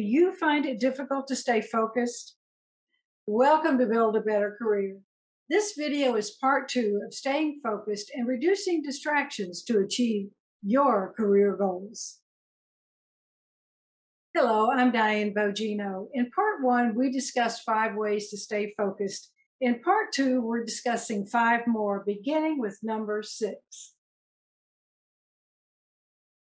you find it difficult to stay focused? Welcome to Build a Better Career. This video is part 2 of staying focused and reducing distractions to achieve your career goals. Hello, I'm Diane Bogino. In part 1, we discussed 5 ways to stay focused. In part 2, we're discussing 5 more, beginning with number 6.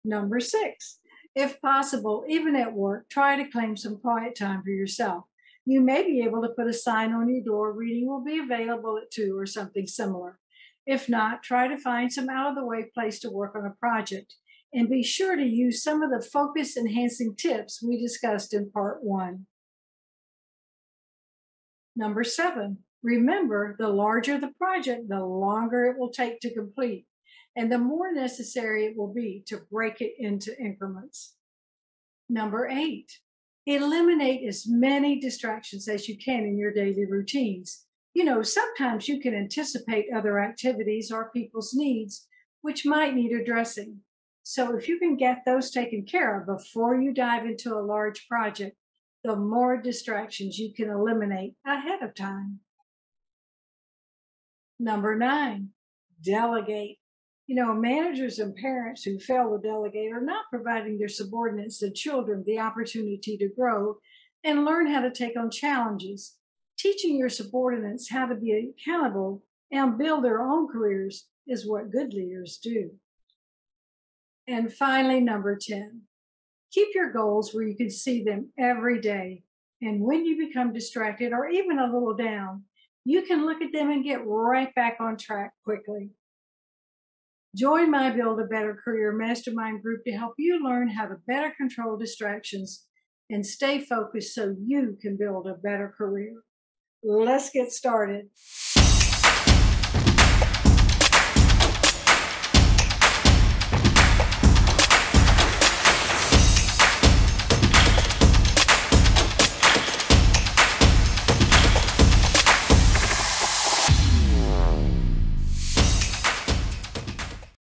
Number 6, if possible, even at work, try to claim some quiet time for yourself. You may be able to put a sign on your door, reading will be available at 2 or something similar. If not, try to find some out-of-the-way place to work on a project, and be sure to use some of the focus-enhancing tips we discussed in part 1. Number 7, remember, the larger the project, the longer it will take to complete, and the more necessary it will be to break it into increments. Number 8, eliminate as many distractions as you can in your daily routines. You know, sometimes you can anticipate other activities or people's needs, which might need addressing. So if you can get those taken care of before you dive into a large project, the more distractions you can eliminate ahead of time. Number 9, delegate. You know, managers and parents who fail to delegate are not providing their subordinates and children the opportunity to grow and learn how to take on challenges. Teaching your subordinates how to be accountable and build their own careers is what good leaders do. And finally, number 10, keep your goals where you can see them every day. And when you become distracted or even a little down, you can look at them and get right back on track quickly. Join my Build a Better Career Mastermind group to help you learn how to better control distractions and stay focused so you can build a better career. Let's get started.